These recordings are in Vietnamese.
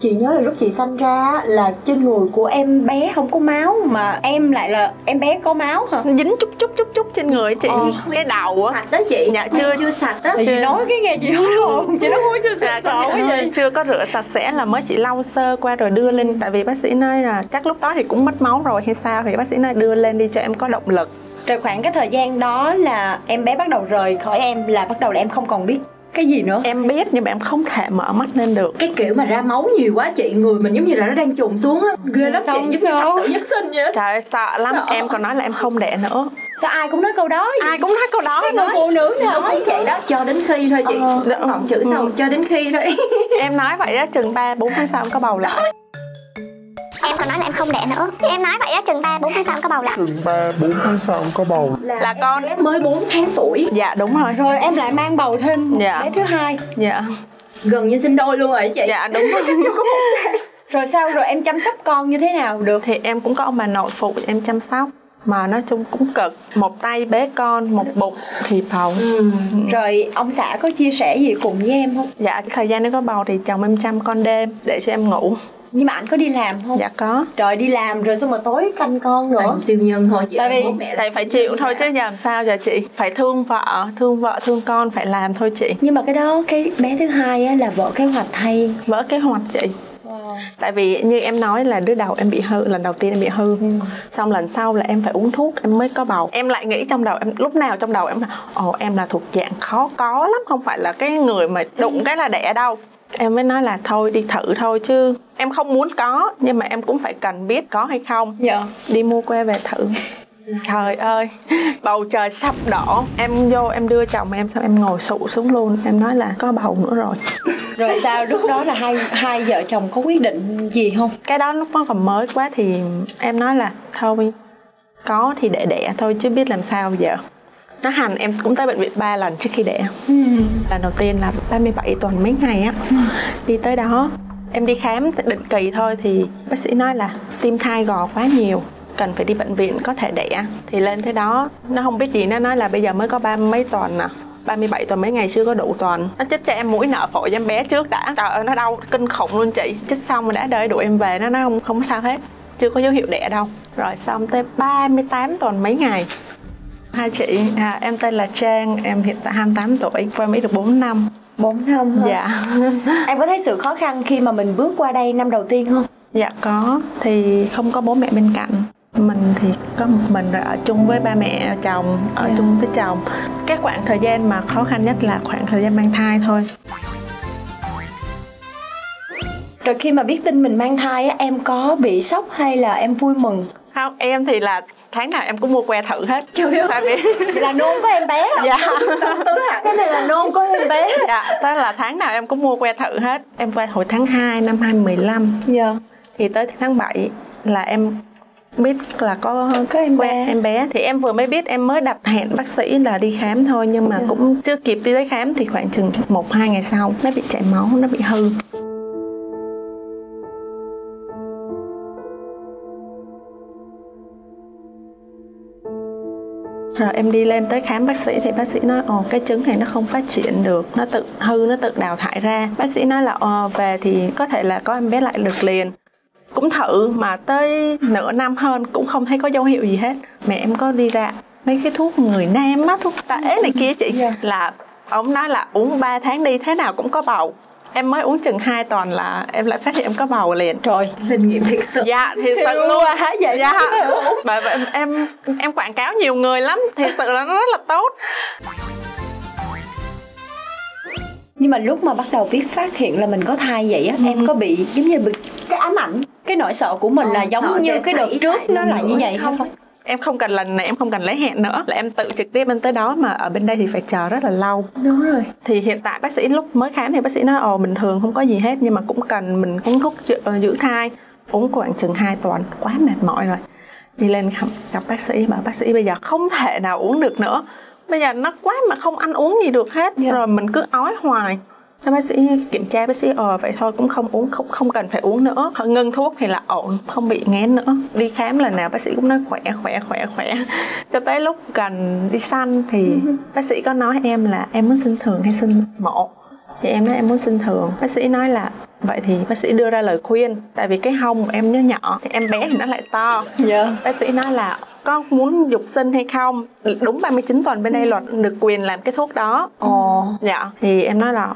Chị nhớ là lúc chị sanh ra là trên người của em bé không có máu mà em lại là em bé có máu hả? Dính chút trên người chị. Cái đầu á. Sạch đó chị. Dạ chưa sạch đó. Chị nói cái nghe chị hết hồn, chị nói không chưa sạch. Chưa có rửa sạch sẽ là mới chị lau sơ qua rồi đưa lên, tại vì bác sĩ nói là chắc lúc đó thì cũng mất máu rồi hay sao thì bác sĩ nói đưa lên đi cho em có động lực. Rồi khoảng cái thời gian đó là em bé bắt đầu rời khỏi em là bắt đầu là em không còn biết cái gì nữa. Em biết nhưng mà em không thể mở mắt lên được. Cái kiểu mà ra máu nhiều quá chị, người mình giống như là nó đang trùng xuống á. Ghê lắm chị, giống như tự nhất sinh vậy. Trời ơi, sợ lắm, em còn nói là em không đẻ nữa. Sao ai cũng nói câu đó vậy? Ai cũng nói câu đó. Cái người phụ nữ nào cũng vậy đó, cho đến khi thôi chị. Còn chữ xong cho đến khi thôi. Em nói vậy đó, chừng 3-4 tháng sau em có bầu lại. Em còn nói là em không đẻ nữa. Em nói vậy á, chừng 3-4 tháng sau em có bầu lại. Chừng 3-4 tháng sau em có bầu là con em mới 4 tháng tuổi. Dạ đúng rồi. Rồi em lại mang bầu thêm bé thứ hai. Dạ. Gần như sinh đôi luôn rồi chị. Dạ đúng rồi. Rồi sao rồi em chăm sóc con như thế nào được? Thì em cũng có ông bà nội phụ em chăm sóc, mà nói chung cũng cực, một tay bế con, một bụng thì bầu. Rồi ông xã có chia sẻ gì cùng với em không? Dạ thời gian nó có bầu thì chồng em chăm con đêm để cho em ngủ. Nhưng mà ảnh có đi làm không? Dạ có. Trời, đi làm rồi xong mà tối canh con nữa. Anh siêu nhân thôi chị. Tại phải chịu thôi chứ giờ làm sao giờ chị. Phải thương vợ, thương con, phải làm thôi chị. Nhưng mà cái đó, cái bé thứ hai á, là vợ kế hoạch hay? Vợ kế hoạch chị. Tại vì như em nói là đứa đầu em bị hư, lần đầu tiên em bị hư, xong lần sau là em phải uống thuốc em mới có bầu. Em lại nghĩ trong đầu em lúc nào trong đầu em là em là thuộc dạng khó có lắm, không phải là cái người mà đụng cái là đẻ đâu. Em mới nói là thôi đi thử thôi chứ em không muốn có, nhưng mà em cũng phải cần biết có hay không. Dạ. Đi mua que về thử. Trời ơi, bầu trời sắp đổ. Em vô em đưa chồng em xong em ngồi sụ xuống luôn. Em nói là có bầu nữa rồi. Rồi sao lúc đó là hai vợ chồng có quyết định gì không? Cái đó lúc nó còn mới quá thì em nói là thôi có thì đẻ thôi chứ biết làm sao giờ. Nó hành em cũng tới bệnh viện 3 lần trước khi đẻ. Lần đầu tiên là 37 tuần mấy ngày á. Đi tới đó em đi khám định kỳ thôi thì bác sĩ nói là tim thai gò quá nhiều, cần phải đi bệnh viện có thể đẻ. Thì lên thế đó nó không biết gì, nó nói là bây giờ mới có 30 mấy tuần à, 37 tuần mấy ngày chưa có đủ tuần. Nó chích cho em mũi nợ phổi cho em bé trước đã. Trời ơi nó đau kinh khủng luôn chị. Chích xong rồi đã đợi đuổi em về, nó nói không sao hết, chưa có dấu hiệu đẻ đâu. Rồi xong tới 38 tuần mấy ngày. Hai chị, em tên là Trang, em hiện tại 28 tuổi, qua Mỹ được 4 năm. 4 năm thôi. Dạ. Em có thấy sự khó khăn khi mà mình bước qua đây năm đầu tiên không? Dạ có, thì không có bố mẹ bên cạnh. Mình thì có một mình rồi, ở chung với ba mẹ chồng, ở chung với chồng. Cái khoảng thời gian mà khó khăn nhất là khoảng thời gian mang thai thôi. Rồi khi mà biết tin mình mang thai á, em có bị sốc hay là em vui mừng? Không, em thì là tháng nào em cũng mua que thử hết. Trời ơi, tại vì là nôn có em bé không? Dạ. Cái này là nôn có em bé. Dạ, tức là tháng nào em cũng mua que thử hết. Em qua hồi tháng 2 năm 2015. Dạ. Thì tới tháng 7 là em biết là có em bé. Thì em vừa mới biết, em mới đặt hẹn bác sĩ là đi khám thôi. Nhưng mà cũng chưa kịp đi tới khám thì khoảng chừng 1-2 ngày sau nó bị chảy máu, nó bị hư. Rồi em đi lên tới khám bác sĩ thì bác sĩ nói cái trứng này nó không phát triển được, nó tự hư, nó tự đào thải ra. Bác sĩ nói là về thì có thể là có em bé lại được liền. Cũng thử mà tới nửa năm hơn cũng không thấy có dấu hiệu gì hết. Mẹ em có đi ra mấy cái thuốc người nam á, thuốc tả này kia chị, là ông nói là uống 3 tháng đi thế nào cũng có bầu. Em mới uống chừng 2 tuần là em lại phát hiện em có bầu liền. Trời, kinh nghiệm thiệt sự. Dạ, thiệt sự luôn. Hả vậy? Dạ. Bởi vậy em quảng cáo nhiều người lắm, thiệt sự là nó rất là tốt. Nhưng mà lúc mà bắt đầu biết phát hiện là mình có thai vậy á, em có bị giống như bị cái ám ảnh, cái nỗi sợ của mình là giống như cái đợt trước nó là như vậy không? Em không cần lần này, em không cần lấy hẹn nữa, là em tự trực tiếp em tới đó, mà ở bên đây thì phải chờ rất là lâu. Đúng rồi. Thì hiện tại bác sĩ lúc mới khám thì bác sĩ nói bình thường không có gì hết, nhưng mà cũng cần mình uống thuốc giữ thai, uống khoảng chừng 2 tuần, quá mệt mỏi rồi. Đi lên gặp bác sĩ, bảo bác sĩ bây giờ không thể nào uống được nữa. Bây giờ nó quá mà không ăn uống gì được hết, rồi mình cứ ói hoài. Thế bác sĩ kiểm tra, bác sĩ vậy thôi cũng không uống, không cần phải uống nữa, ngưng thuốc thì là ổn, không bị nghén nữa. Đi khám lần nào bác sĩ cũng nói khỏe cho tới lúc gần đi sanh thì bác sĩ có nói em là em muốn sinh thường hay sinh mổ. Thì em nói em muốn sinh thường. Bác sĩ nói là vậy thì bác sĩ đưa ra lời khuyên, tại vì cái hông em nó nhỏ, em bé thì nó lại to. Yeah. Bác sĩ nói là có muốn dục sinh hay không, đúng 39 tuần bên đây luật được quyền làm cái thuốc đó. Ồ. Dạ. Thì em nói là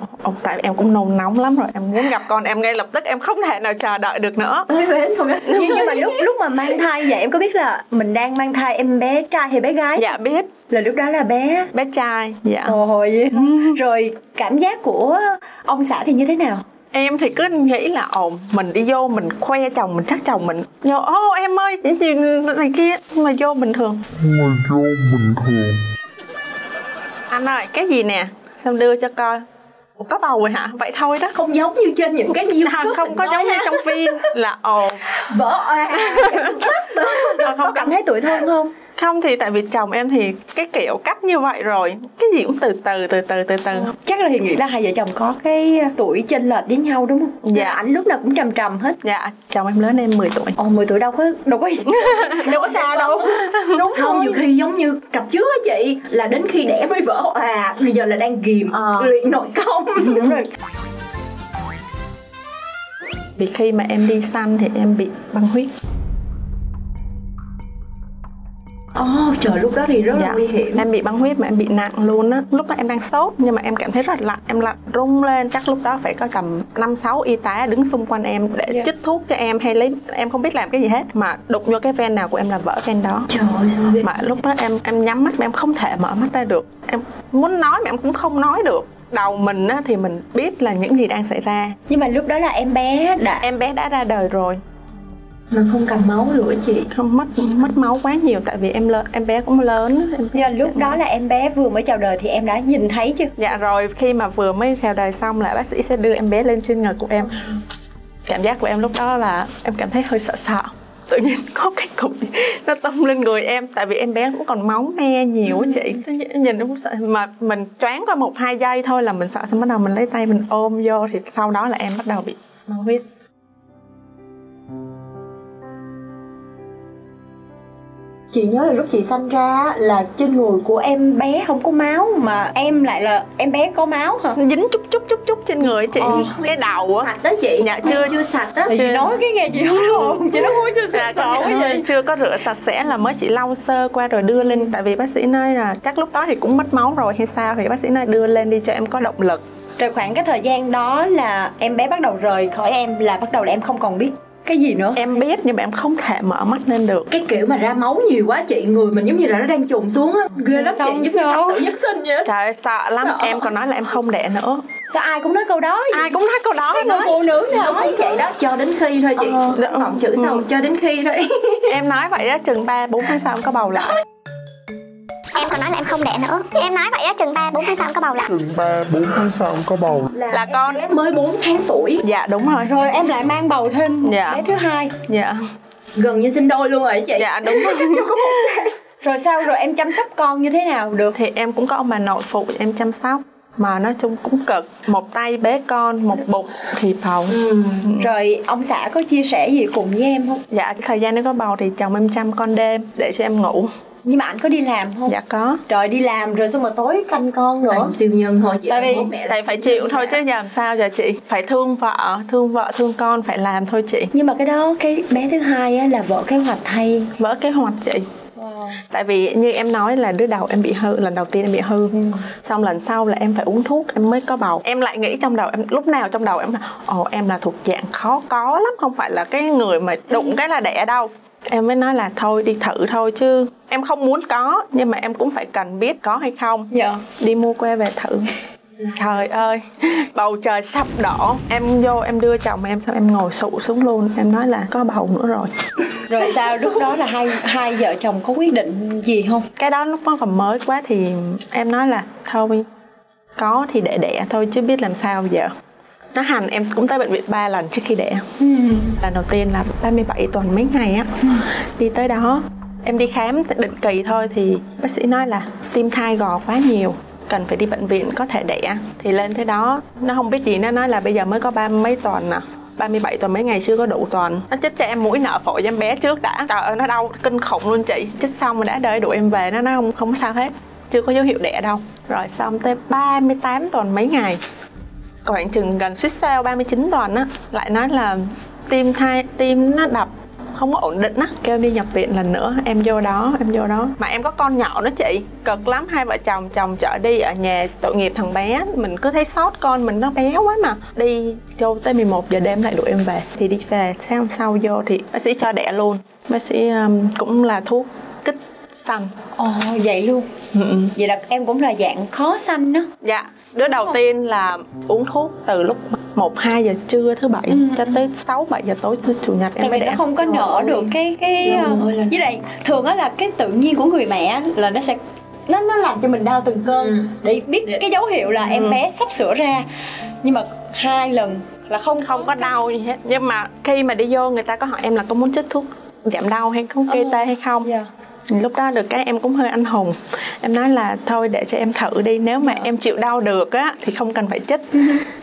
tại em cũng nôn nóng lắm rồi, em muốn gặp con em ngay lập tức, em không thể nào chờ đợi được nữa. Nhưng mà lúc mà mang thai vậy, em có biết là mình đang mang thai em bé trai hay bé gái? Dạ biết. Là lúc đó là bé trai. Dạ. Ôi. Rồi cảm giác của ông xã thì như thế nào? Em thì cứ nghĩ là mình đi vô mình khoe chồng mình, chắc chồng mình vô em ơi những gì này kia, mà vô bình thường. Anh ơi cái gì nè, xong đưa cho coi. Ủa, có bầu rồi hả? Vậy thôi đó, không giống như trên những cái YouTube à, không có giống như trong phim là vỡ Có cảm thấy tủi thân không? Không, thì tại vì chồng em thì cái kiểu cách như vậy rồi, cái gì cũng từ từ. Chắc là Hiền nghĩ là hai vợ chồng có cái tuổi chênh lệch với nhau đúng không? Dạ. Ảnh lúc nào cũng trầm trầm hết. Dạ, chồng em lớn em 10 tuổi. 10 tuổi đâu có đâu có sao đâu. Đúng không? Nhiều khi giống như cặp trước á chị, là đến khi đẻ mới vỡ bây giờ là đang ghìm luyện nội công. Đúng rồi. Vì khi mà em đi săn thì em bị băng huyết. Trời, lúc đó thì rất là nguy hiểm. Em bị băng huyết mà em bị nặng luôn á. Lúc đó em đang sốt nhưng mà em cảm thấy rất là lạnh. Em lạnh rung lên, chắc lúc đó phải có tầm 5-6 y tá đứng xung quanh em để chích thuốc cho em hay lấy, em không biết làm cái gì hết. Mà đụng vô cái ven nào của em là vỡ ven đó. Trời ơi sao vậy? Mà lúc đó em nhắm mắt mà em không thể mở mắt ra được. Em muốn nói mà em cũng không nói được. Đầu mình á thì mình biết là những gì đang xảy ra. Nhưng mà lúc đó là em bé đã ra đời rồi. Mà không cầm máu nữa chị, không mất máu quá nhiều, tại vì em bé cũng lớn. Giờ lúc đó là em bé vừa mới chào đời thì em đã nhìn thấy chưa? Dạ rồi, khi mà vừa mới chào đời xong là bác sĩ sẽ đưa em bé lên trên ngực của em. Cảm giác của em lúc đó là em cảm thấy hơi sợ, tự nhiên có cái cục nó tông lên người em, tại vì em bé cũng còn máu me nhiều á chị. Nhìn nó cũng sợ, mà mình choáng qua 1-2 giây thôi là mình sợ, xong bắt đầu mình lấy tay mình ôm vô thì sau đó là em bắt đầu bị băng huyết. Chị nhớ là lúc chị sanh ra là trên người của em bé không có máu mà em lại là em bé có máu hả? Dính chút trên người chị, cái đầu á. Sạch đó chị. Dạ chưa sạch á. Chị nói cái nghe chị hết hồn, chị nói chưa sạch rồi. Chưa có rửa sạch sẽ là mới chị lau sơ qua rồi đưa lên, tại vì bác sĩ nói là chắc lúc đó thì cũng mất máu rồi hay sao thì bác sĩ nói đưa lên đi cho em có động lực. Rồi khoảng cái thời gian đó là em bé bắt đầu rời khỏi em, là bắt đầu là em không còn biết cái gì nữa. Em biết nhưng mà em không thể mở mắt lên được. Cái kiểu mà ra máu nhiều quá chị, người mình giống như là nó đang trùng xuống á. Ghê lắm chị, giống như thập tử nhất sinh vậy. Trời ơi, sợ lắm, em còn nói là em không đẻ nữa. Sao ai cũng nói câu đó vậy? Ai cũng nói câu đó. Cái người phụ nữ nào nói vậy đó, cho đến khi thôi chị. Còn chữ xong cho đến khi thôi. Em nói vậy á, chừng 3-4 tháng sau em có bầu lại. Em còn nói là em không đẻ nữa. Em nói vậy á, chừng 3-4 tháng sau em có bầu lại. Chừng 3-4 tháng sau em có bầu là con em mới 4 tháng tuổi. Dạ đúng rồi. Rồi em lại mang bầu thêm bé thứ hai. Dạ. Gần như sinh đôi luôn rồi chị. Dạ đúng rồi. Rồi sao, rồi em chăm sóc con như thế nào được? Thì em cũng có ông bà nội phụ em chăm sóc, mà nói chung cũng cực, một tay bế con, một bụng thì bầu. Rồi ông xã có chia sẻ gì cùng với em không? Dạ, thời gian nó có bầu thì chồng em chăm con đêm để cho em ngủ. Nhưng mà ảnh có đi làm không? Dạ có. Trời, đi làm rồi xong mà tối canh con nữa. Siêu nhân thôi chị. Tại phải chịu thôi chứ giờ làm sao giờ chị. Phải thương vợ thương con, phải làm thôi chị. Nhưng mà cái đó, cái bé thứ hai á là vỡ kế hoạch hay? Vỡ kế hoạch chị. Tại vì như em nói là đứa đầu em bị hư, lần đầu tiên em bị hư. Xong lần sau là em phải uống thuốc em mới có bầu. Em lại nghĩ trong đầu em, lúc nào trong đầu em là em là thuộc dạng khó có lắm, không phải là cái người mà đụng cái là đẻ đâu. Em mới nói là thôi đi thử thôi chứ em không muốn có, nhưng mà em cũng phải cần biết có hay không. Dạ. Đi mua que về thử. Trời ơi, bầu trời sắp đổ. Em vô em đưa chồng em, xong em ngồi sụ xuống luôn. Em nói là có bầu nữa rồi. Rồi sao, lúc đó là hai vợ chồng có quyết định gì không? Cái đó lúc đó còn mới quá thì em nói là thôi có thì đẻ thôi chứ biết làm sao giờ. Nó hành em cũng tới bệnh viện 3 lần trước khi đẻ. Lần đầu tiên là 37 tuần mấy ngày á. Đi tới đó em đi khám định kỳ thôi thì bác sĩ nói là tim thai gò quá nhiều, cần phải đi bệnh viện có thể đẻ. Thì lên tới đó nó không biết gì, nó nói là bây giờ mới có 30 mấy tuần à, 37 tuần mấy ngày chưa có đủ tuần. Nó chích cho em mũi nợ phổi cho em bé trước đã. Trời ơi nó đau kinh khủng luôn chị. Chích xong rồi đã đợi đuổi em về, nó nói không sao hết, chưa có dấu hiệu đẻ đâu. Rồi xong tới 38 tuần mấy ngày khoảng chừng gần suýt sao 39 tuần á, lại nói là tim nó đập không có ổn định á, kêu em đi nhập viện lần nữa. Em vô đó mà em có con nhỏ đó chị, cực lắm. Hai vợ chồng, chồng chở đi, ở nhà tội nghiệp thằng bé. Mình cứ thấy sót con mình, nó bé quá mà. Đi vô tới 11 giờ đêm lại đuổi em về. Thì đi về sáng hôm sau vô thì bác sĩ cho đẻ luôn. Bác sĩ cũng là thuốc kích sanh. Ồ, vậy luôn. Vậy là em cũng là dạng khó sanh đó. Dạ, đứa đầu tiên là uống thuốc từ lúc 1-2 giờ trưa thứ bảy cho tới 6-7 giờ tối thứ chủ nhật em mới đẻ. Nó không có nở được cái với lại thường đó là cái tự nhiên của người mẹ là nó sẽ nó làm cho mình đau từng cơn để biết cái dấu hiệu là em bé sắp sửa ra. Nhưng mà 2 lần là không có đau gì hết. Nhưng mà khi mà đi vô người ta có hỏi em là có muốn chích thuốc giảm đau hay không, kê tê hay không. Lúc đó được cái em cũng hơi anh hùng. Em nói là thôi để cho em thử đi, nếu mà em chịu đau được á thì không cần phải chích.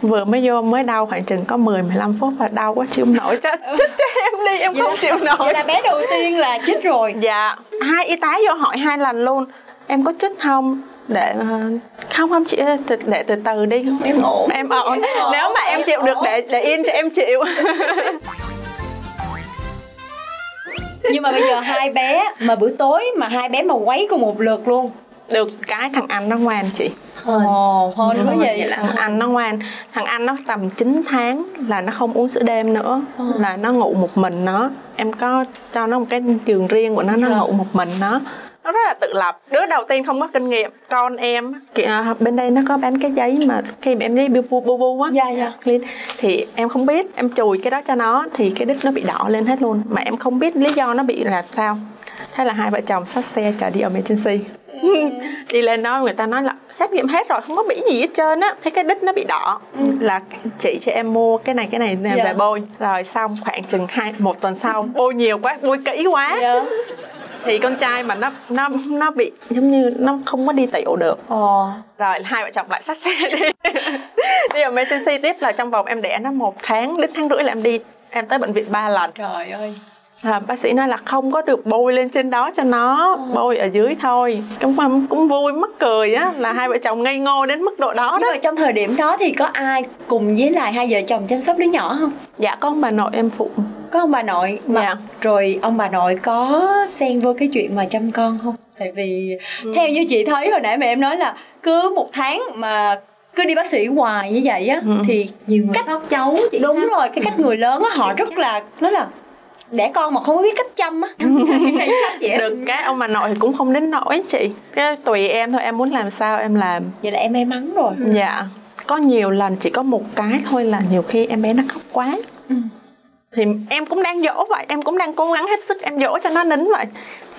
Vừa mới vô mới đau khoảng chừng có 10-15 phút và đau quá chịu không nổi, chích cho em đi, em không chịu nổi. Vậy là bé đầu tiên là chích rồi. Dạ, 2 y tá vô hỏi 2 lần luôn, em có chích không? Để không chị, để từ từ đi, em ổn, em ổn. Nếu mà em chịu được để yên cho em chịu. Nhưng mà bây giờ 2 bé mà bữa tối mà 2 bé mà quấy cùng một lượt luôn. Được cái thằng anh nó ngoan chị. Hên có gì là thằng anh nó ngoan. Thằng anh nó tầm 9 tháng là nó không uống sữa đêm nữa, là nó ngủ một mình nó. Em có cho nó một cái giường riêng của nó ngủ một mình nó. Nó rất là tự lập. Đứa đầu tiên không có kinh nghiệm. Con em bên đây nó có bán cái giấy mà khi mà em đi bu bu bu á, thì em không biết, em chùi cái đó cho nó thì cái đít nó bị đỏ lên hết luôn, mà em không biết lý do nó bị là sao. Thế là hai vợ chồng xách xe chở đi emergency. Đi lên đó người ta nói là xét nghiệm hết rồi không có bị gì hết trơn á, thấy cái đít nó bị đỏ. Là chị cho em mua cái này về bôi. Rồi xong khoảng chừng 1 tuần sau bôi nhiều quá, bôi kỹ quá thì con trai mà nó bị giống như nó không có đi tiểu được. Rồi hai vợ chồng lại xách xe đi đi emergency tiếp. Là trong vòng em đẻ nó 1 tháng đến 1,5 tháng là em tới bệnh viện 3 lần. Trời ơi. Bác sĩ nói là không có được bôi lên trên đó cho nó, bôi ở dưới thôi. Cũng vui mắc cười á, là hai vợ chồng ngây ngô đến mức độ đó. Nhưng mà trong thời điểm đó thì có ai cùng với lại hai vợ chồng chăm sóc đứa nhỏ không? Dạ, có ông bà nội em phụ. Có ông bà nội mà. Dạ. Rồi ông bà nội có xen vô cái chuyện mà chăm con không? Tại vì theo như chị thấy hồi nãy mẹ em nói là cứ 1 tháng mà cứ đi bác sĩ hoài như vậy á thì nhiều người sót cháu chị. Đúng rồi, cái cách người lớn á họ rất là nó là đẻ con mà không có biết cách chăm á. Được cái ông bà nội thì cũng không đến nỗi chị, cái tùy em thôi, em muốn làm sao em làm. Vậy là em may mắn rồi. Dạ, có nhiều lần chỉ có một cái thôi là nhiều khi em bé nó khóc quá thì em cũng đang dỗ vậy, em cũng đang cố gắng hết sức em dỗ cho nó nín vậy,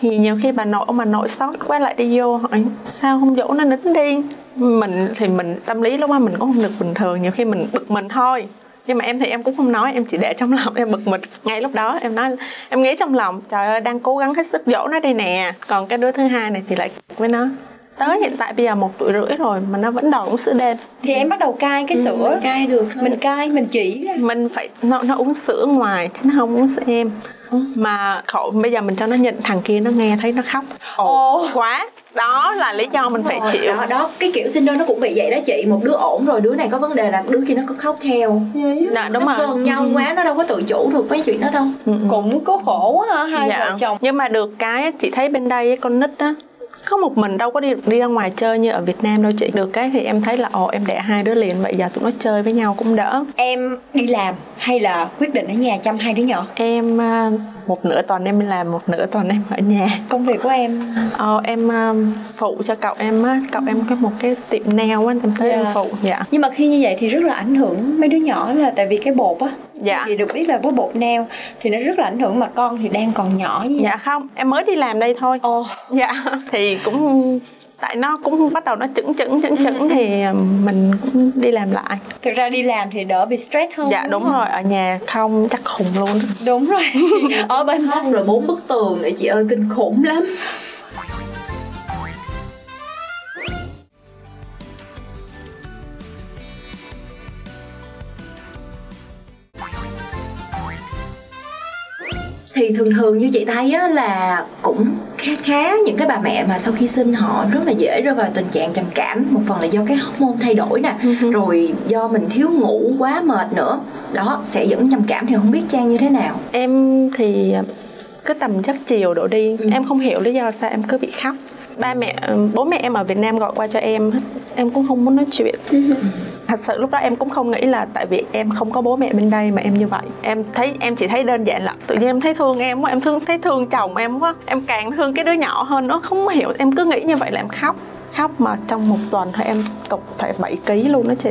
thì nhiều khi ông bà nội sót quá lại đi vô hỏi sao không dỗ nó nín đi. Mình thì mình tâm lý lúc đó mình cũng không được bình thường, nhiều khi mình bực mình thôi. Nhưng mà em thì em cũng không nói, em chỉ để trong lòng, em bực mình ngay lúc đó. Em nói, em nghĩ trong lòng trời ơi đang cố gắng hết sức dỗ nó đây nè. Còn cái đứa thứ hai này thì lại với nó tới hiện tại bây giờ 1,5 tuổi rồi mà nó vẫn đòi uống sữa đêm. Thì em bắt đầu cai cái sữa. Mình cai được thôi. Mình cai, mình chỉ ra. Mình phải nó uống sữa ngoài chứ nó không uống sữa em. Mà khổ bây giờ mình cho nó nhịn, thằng kia nó nghe thấy nó khóc ồ quá. Đó là lý do mình phải chịu đó. Cái kiểu sinh đôi nó cũng bị vậy đó chị. Một đứa ổn rồi đứa này có vấn đề là đứa kia nó có khóc theo. Dạ, đúng nó cơn nhau quá, nó đâu có tự chủ được mấy chuyện đó đâu. Cũng có khổ quá ha, hai vợ chồng. Nhưng mà được cái chị thấy bên đây con nít á có một mình đâu có đi ra ngoài chơi như ở Việt Nam đâu chị. Được cái thì em thấy là em đẻ 2 đứa liền, vậy giờ tụi nó chơi với nhau cũng đỡ. Em đi làm hay là quyết định ở nhà chăm 2 đứa nhỏ? Em 1/2 tuần em đi làm, 1/2 tuần em ở nhà. Công việc của em? Em phụ cho cậu em á, cậu em có một cái tiệm nail á, em thấy em phụ. Dạ. Nhưng mà khi như vậy thì rất là ảnh hưởng mấy đứa nhỏ là tại vì cái bột á. Dạ. Thì được biết là với bột nail thì nó rất là ảnh hưởng, mà con thì đang còn nhỏ như vậy. Dạ không, em mới đi làm đây thôi. Dạ. Thì cũng tại nó cũng bắt đầu nó chững thì mình cũng đi làm lại. Thực ra đi làm thì đỡ bị stress hơn. Dạ đúng rồi, ở nhà không chắc khùng luôn. Đúng rồi. Ở bên khóc rồi 4 bức tường nữa chị ơi, kinh khủng lắm. Thì thường thường như chị thấy á, là cũng khá những cái bà mẹ mà sau khi sinh họ rất là dễ rơi vào tình trạng trầm cảm, một phần là do cái hormone thay đổi nè, rồi do mình thiếu ngủ quá mệt nữa, đó sẽ dẫn trầm cảm. Thì không biết Trang như thế nào? Em thì cứ tầm chắc chiều đổ đi, em không hiểu lý do sao em cứ bị khóc. Bố mẹ em ở Việt Nam gọi qua cho em cũng không muốn nói chuyện. Thật sự lúc đó em cũng không nghĩ là tại vì em không có bố mẹ bên đây mà em như vậy. Em chỉ thấy đơn giản là tự nhiên em thấy thương em quá, thấy thương chồng em quá, em càng thương cái đứa nhỏ hơn nữa. Không hiểu, em cứ nghĩ như vậy là em khóc. Khóc mà trong một tuần thì em tụt phải 7kg luôn đó chị.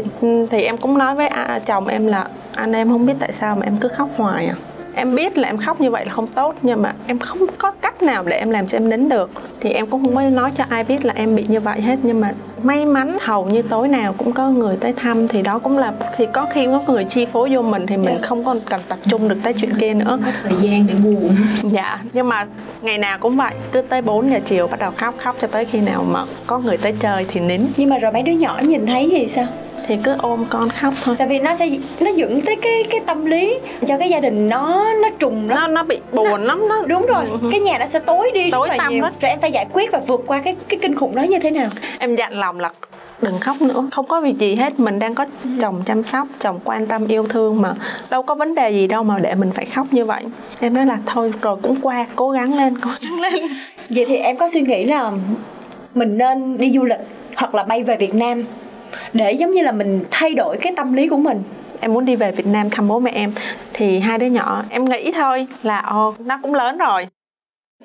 Thì em cũng nói với chồng em là anh em không biết tại sao mà em cứ khóc hoài à. Em biết là em khóc như vậy là không tốt, nhưng mà em không có cách nào để em làm cho em nín được. Thì em cũng không có nói cho ai biết là em bị như vậy hết. Nhưng mà may mắn hầu như tối nào cũng có người tới thăm. Thì đó cũng là, thì có khi có người chi phối vô mình thì mình không còn cần tập trung được tới chuyện kia nữa, có thời gian để buồn. Dạ, nhưng mà ngày nào cũng vậy, cứ tới 4 giờ chiều bắt đầu khóc cho tới khi nào mà có người tới chơi thì nín. Nhưng mà rồi mấy đứa nhỏ nhìn thấy thì sao? Thì cứ ôm con khóc thôi. Tại vì nó sẽ dẫn tới cái tâm lý cho cái gia đình nó trùng lắm. Nó bị buồn lắm đó. Đúng rồi, cái nhà nó sẽ tối đi, tối tăm lắm. Rồi em phải giải quyết và vượt qua cái kinh khủng đó như thế nào? Em dặn lòng là đừng khóc nữa, không có việc gì hết, mình đang có chồng chăm sóc, chồng quan tâm yêu thương mà, đâu có vấn đề gì đâu mà để mình phải khóc như vậy. Em nói là thôi rồi cũng qua, cố gắng lên. Vậy thì em có suy nghĩ là mình nên đi du lịch hoặc là bay về Việt Nam để giống như là mình thay đổi cái tâm lý của mình. Em muốn đi về Việt Nam thăm bố mẹ em. Thì hai đứa nhỏ em nghĩ thôi là nó cũng lớn rồi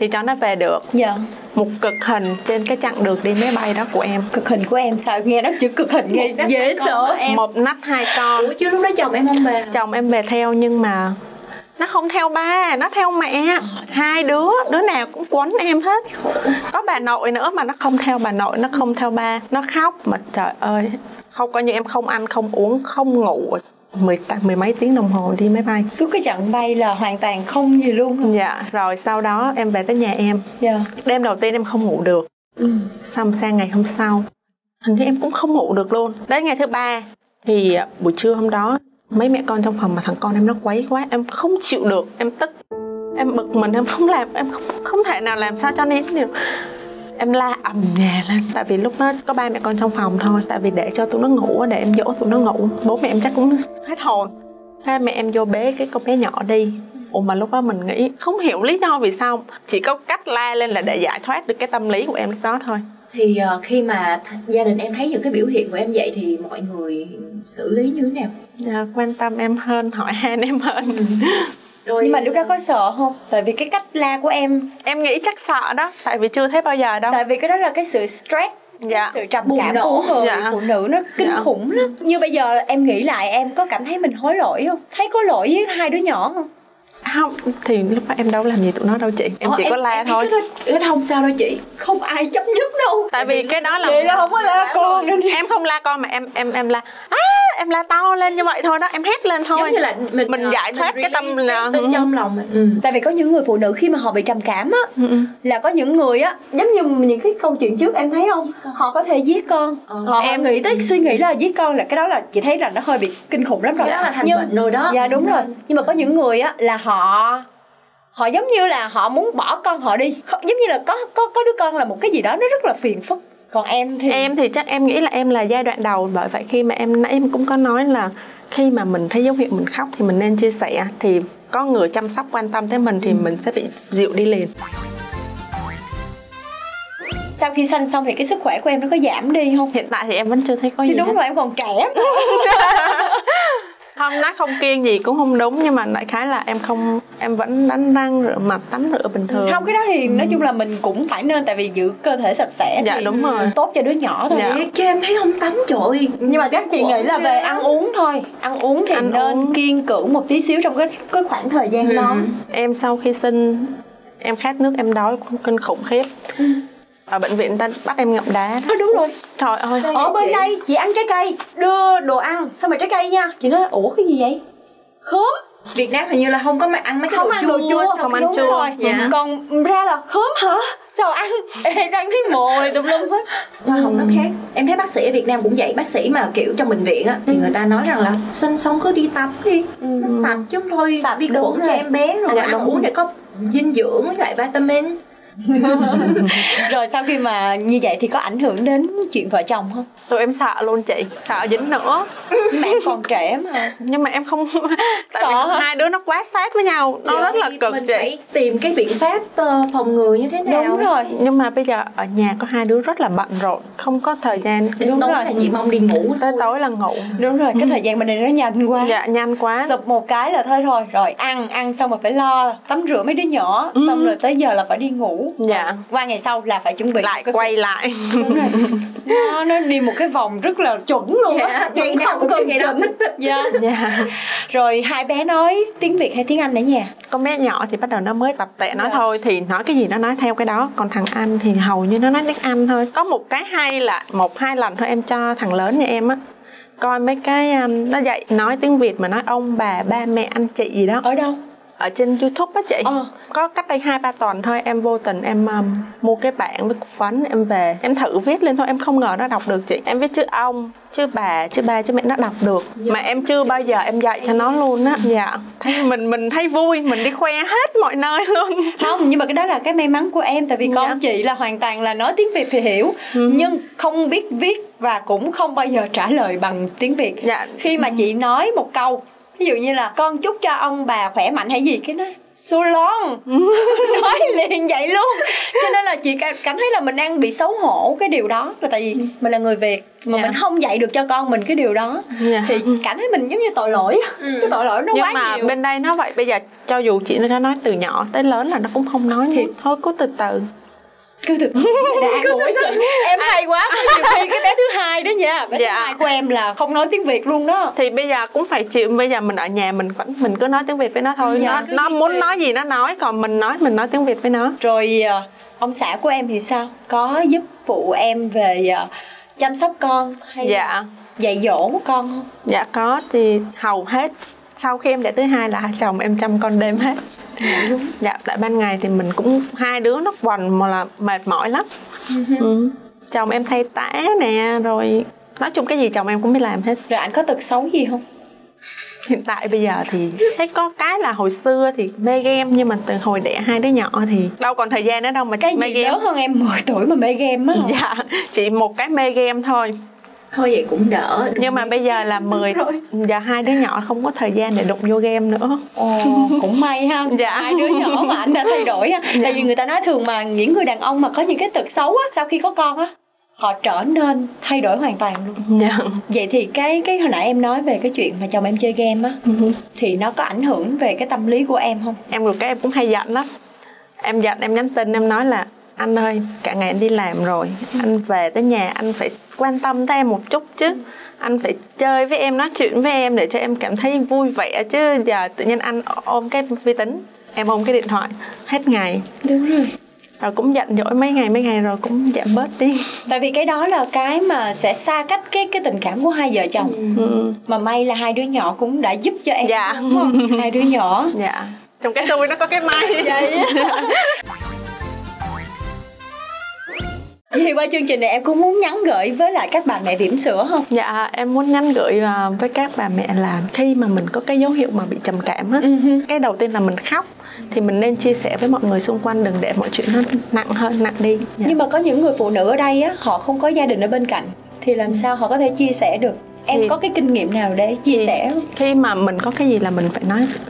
thì cho nó về được. Dạ. Một cực hình trên cái chặng đường đi máy bay đó của em. Cực hình của em sao nghe đó chữ cực hình nghe dễ sợ em. Một nách hai con. Ủa chứ lúc đó chồng em không về? Chồng em về theo nhưng mà nó không theo ba, nó theo mẹ. Hai đứa, đứa nào cũng quấn em hết. Có bà nội nữa mà nó không theo bà nội, nó không theo ba. Nó khóc mà trời ơi, không coi như em không ăn, không uống, không ngủ. Mười mấy tiếng đồng hồ đi máy bay. Suốt cái trận bay là hoàn toàn không gì luôn hả? Dạ, rồi sau đó em về tới nhà em. Dạ. Đêm đầu tiên em không ngủ được. Xong sang ngày hôm sau hình như em cũng không ngủ được luôn. Đến ngày thứ ba thì buổi trưa hôm đó mấy mẹ con trong phòng mà thằng con em nó quấy quá, em không chịu được, em tức, em bực mình, em không làm, em không thể nào làm sao cho nên điều. Em la ầm nhà lên. Tại vì lúc đó có ba mẹ con trong phòng thôi. Tại vì để cho tụi nó ngủ, để em dỗ tụi nó ngủ. Bố mẹ em chắc cũng hết hồn. Hai mẹ em vô bế cái con bé nhỏ đi. Mà lúc đó mình nghĩ không hiểu lý do vì sao. Chỉ có cách la lên là để giải thoát được cái tâm lý của em lúc đó thôi. Thì khi mà gia đình em thấy những cái biểu hiện của em vậy thì mọi người xử lý như thế nào? À, quan tâm em hơn, hỏi han em hơn. Rồi. Nhưng mà lúc đó có sợ không? Tại vì cái cách la của em nghĩ chắc sợ đó. Tại vì chưa thấy bao giờ đâu. Tại vì cái đó là cái sự stress. Dạ. Sự trầm cảm của người phụ nữ nó kinh khủng lắm. Như bây giờ em nghĩ lại, em có cảm thấy mình hối lỗi không? Thấy có lỗi với hai đứa nhỏ không? Không, thì lúc đó em đâu làm gì tụi nó đâu chị. Em chỉ có la thôi. Cái đó không sao đâu chị. Không ai chấp nhất đâu. Tại vì cái đó là chị là không có la con. Em không la con mà em la em la to lên như vậy thôi đó, em hét lên thôi. Giống như là mình giải thoát cái tâm là trong lòng mình. Tại vì có những người phụ nữ khi mà họ bị trầm cảm á là có những người á, giống như những cái câu chuyện trước em thấy không, họ có thể giết con. Em nghĩ tới suy nghĩ là giết con là cái đó là chị thấy là nó hơi bị kinh khủng lắm rồi. Đó là thành bệnh rồi đó. Dạ đúng rồi. Nhưng mà có những người á là họ giống như là họ muốn bỏ con họ đi. Giống như là có đứa con là một cái gì đó nó rất là phiền phức. Còn em thì chắc em nghĩ là em là giai đoạn đầu. Bởi vậy khi mà em nãy em cũng có nói là khi mà mình thấy dấu hiệu mình khóc thì mình nên chia sẻ. Thì có người chăm sóc quan tâm tới mình thì mình sẽ bị dịu đi liền. Sau khi sanh xong thì cái sức khỏe của em nó có giảm đi không? Hiện tại thì em vẫn chưa thấy có thì gì. Thì đúng hết. Rồi em còn trẻ mà. Không, nói không kiêng gì cũng không đúng, nhưng mà đại khái là em vẫn đánh răng, rửa mặt, tắm rửa bình thường. Không, cái đó thì nói chung là mình cũng phải nên, tại vì giữ cơ thể sạch sẽ thì đúng rồi, tốt cho đứa nhỏ thôi. Dạ. Chứ em thấy không tắm trời. Nhưng mà các chị nghĩ là về ăn uống thôi. Ăn uống thì nên kiêng cữ một tí xíu trong cái khoảng thời gian đó. Em sau khi sinh em khát nước, em đói kinh khủng khiếp. Ở bệnh viện ta bắt em ngậm đá. Đúng rồi. Trời ơi. Ở bên đây chị ăn trái cây, đưa đồ ăn xong rồi trái cây nha. Chị nói ủa cái gì vậy? Khớm. Việt Nam hình như là không có ăn mấy cái đồ chua. Không ăn chua rồi. Dạ. Còn ra là khớm hả? Sao ăn? Ê, răng thấy mồi tùm lum hết. Hoa hồng nó khác. Em thấy bác sĩ ở Việt Nam cũng vậy. Bác sĩ mà kiểu trong bệnh viện á thì người ta nói rằng là sinh xong cứ đi tắm đi, nó sạch chứ không thôi vi khuẩn cho em bé, rồi ăn uống để có dinh dưỡng với lại vitamin. Rồi sau khi mà như vậy thì có ảnh hưởng đến chuyện vợ chồng không? Tụi em sợ luôn chị, sợ dính nữa. Mà em còn trẻ mà. Nhưng mà em không tại vì hai đứa nó quá sát với nhau, nó rất là cực chị. Phải tìm cái biện pháp phòng ngừa như thế nào. Đúng rồi. Nhưng mà bây giờ ở nhà có hai đứa rất là bận rộn, không có thời gian. Đúng rồi, chị mong đi ngủ tới tối là ngủ. Đúng rồi, cái thời gian bên đây nó nhanh quá. Dạ, nhanh quá. Sụp một cái là thôi rồi, rồi ăn xong rồi phải lo tắm rửa mấy đứa nhỏ, xong rồi tới giờ là phải đi ngủ. Dạ. Qua ngày sau là phải chuẩn bị lại quay lại. Đúng rồi. Nó đi một cái vòng rất là chuẩn luôn á. Ngày nào cũng như vậy đó. Dạ. Rồi hai bé nói tiếng Việt hay tiếng Anh ở nhà? Con bé nhỏ thì bắt đầu nó mới tập tệ nói thôi, thì nói cái gì nó nói theo cái đó. Còn thằng Anh thì hầu như nó nói tiếng Anh thôi. Có một cái hay là một hai lần thôi em cho thằng lớn nhà em á coi mấy cái nó dạy nói tiếng Việt mà nói ông bà ba mẹ anh chị gì đó. Ở đâu? Ở trên YouTube á chị. Có cách đây 2-3 tuần thôi, em vô tình em mua cái bảng với cục phấn, em về em thử viết lên thôi, em không ngờ nó đọc được chị. Em viết chữ ông, chữ bà, chữ ba, chữ mẹ, nó đọc được. Dạ. Mà em chưa bao giờ em dạy cho nó luôn á. Dạ. Thấy mình thấy vui, mình đi khoe hết mọi nơi luôn. Không, nhưng mà cái đó là cái may mắn của em, tại vì con chị là hoàn toàn là nói tiếng Việt thì hiểu, nhưng không biết viết và cũng không bao giờ trả lời bằng tiếng Việt. Dạ. Khi mà chị nói một câu, ví dụ như là con chúc cho ông bà khỏe mạnh hay gì, cái nói so long nói liền vậy luôn. Cho nên là chị cảm thấy là mình đang bị xấu hổ cái điều đó, là tại vì mình là người Việt mà mình không dạy được cho con mình cái điều đó, thì cảm thấy mình giống như tội lỗi. Cái tội lỗi nó nhưng quá nhiều. Nhưng mà bên đây nó vậy, bây giờ cho dù chị nó nói từ nhỏ tới lớn là nó cũng không nói thì thôi cứ từ từ. Em hay quá. Nhiều khi cái bé thứ hai đó nha, bé thứ hai của em là không nói tiếng Việt luôn đó. Thì bây giờ cũng phải chịu, bây giờ mình ở nhà mình vẫn mình cứ nói tiếng Việt với nó thôi. Nó muốn nói gì nó nói, còn mình nói tiếng Việt với nó. Rồi ông xã của em thì sao? Có giúp phụ em về chăm sóc con hay dạy dỗ con không? Dạ có, thì hầu hết sau khi em đẻ thứ hai là chồng em chăm con đêm hết. Dạ, tại ban ngày thì mình cũng hai đứa nó quằn mà là mệt mỏi lắm. Chồng em thay tã nè, rồi nói chung cái gì chồng em cũng biết làm hết. Rồi anh có tật xấu gì không? Hiện tại bây giờ thì thấy có cái là hồi xưa thì mê game, nhưng mà từ hồi đẻ hai đứa nhỏ thì đâu còn thời gian nữa đâu mà cái mê game. Cái gì lớn hơn em 10 tuổi mà mê game á? Dạ, chỉ một cái mê game thôi. Thôi vậy cũng đỡ. Nhưng mà bây giờ là 10 giờ hai đứa nhỏ không có thời gian để đụng vô game nữa. Cũng may ha. Dạ. Hai đứa nhỏ mà anh đã thay đổi ha. Tại vì người ta nói thường mà những người đàn ông mà có những cái tật xấu á, sau khi có con á, họ trở nên thay đổi hoàn toàn luôn. Vậy thì cái hồi nãy em nói về cái chuyện mà chồng em chơi game á, thì nó có ảnh hưởng về cái tâm lý của em không? Em được cái em cũng hay giận lắm. Em giận, em nhắn tin em nói là anh ơi, cả ngày anh đi làm rồi, anh về tới nhà anh phải quan tâm tới em một chút chứ. Anh phải chơi với em, nói chuyện với em để cho em cảm thấy vui vẻ chứ. Giờ tự nhiên anh ôm cái vi tính, em ôm cái điện thoại hết ngày. Đúng rồi. Rồi cũng giận dỗi mấy ngày rồi cũng giảm bớt đi. Tại vì cái đó là cái mà sẽ xa cách cái tình cảm của hai vợ chồng. Mà may là hai đứa nhỏ cũng đã giúp cho em. Dạ. Đúng không? Hai đứa nhỏ. Dạ. Trong cái xui nó có cái may. Vậy. Thì qua chương trình này em cũng muốn nhắn gửi với lại các bà mẹ bỉm sữa không? Dạ, em muốn nhắn gửi với các bà mẹ là khi mà mình có cái dấu hiệu mà bị trầm cảm á, cái đầu tiên là mình khóc thì mình nên chia sẻ với mọi người xung quanh, đừng để mọi chuyện nó nặng đi. Dạ. Nhưng mà có những người phụ nữ ở đây á, họ không có gia đình ở bên cạnh thì làm sao họ có thể chia sẻ được? Em thì có cái kinh nghiệm nào để chia sẻ? Khi mà mình có cái gì là mình phải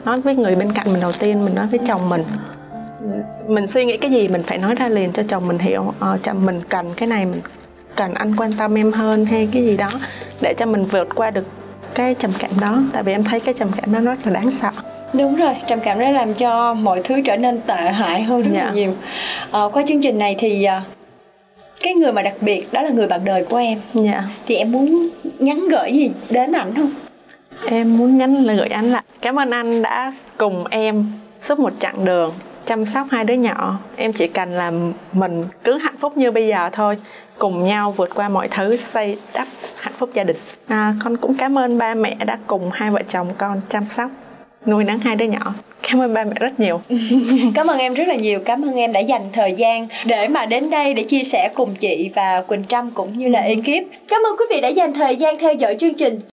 nói với người bên cạnh mình đầu tiên, mình nói với chồng mình. Mình suy nghĩ cái gì mình phải nói ra liền cho chồng mình hiểu. Chồng mình cần cái này, mình cần anh quan tâm em hơn hay cái gì đó, để cho mình vượt qua được cái trầm cảm đó. Tại vì em thấy cái trầm cảm đó rất là đáng sợ. Đúng rồi, trầm cảm đó làm cho mọi thứ trở nên tệ hại hơn rất là nhiều. Qua chương trình này thì cái người mà đặc biệt đó là người bạn đời của em. Thì em muốn nhắn gửi gì đến ảnh không? Em muốn nhắn gửi anh là cảm ơn anh đã cùng em suốt một chặng đường chăm sóc hai đứa nhỏ. Em chỉ cần là mình cứ hạnh phúc như bây giờ thôi, cùng nhau vượt qua mọi thứ, xây đắp hạnh phúc gia đình. Con cũng cảm ơn ba mẹ đã cùng hai vợ chồng con chăm sóc nuôi nấng hai đứa nhỏ. Cảm ơn ba mẹ rất nhiều. Cảm ơn em rất là nhiều. Cảm ơn em đã dành thời gian để mà đến đây để chia sẻ cùng chị và Quỳnh Trâm cũng như là ekip. Cảm ơn quý vị đã dành thời gian theo dõi chương trình.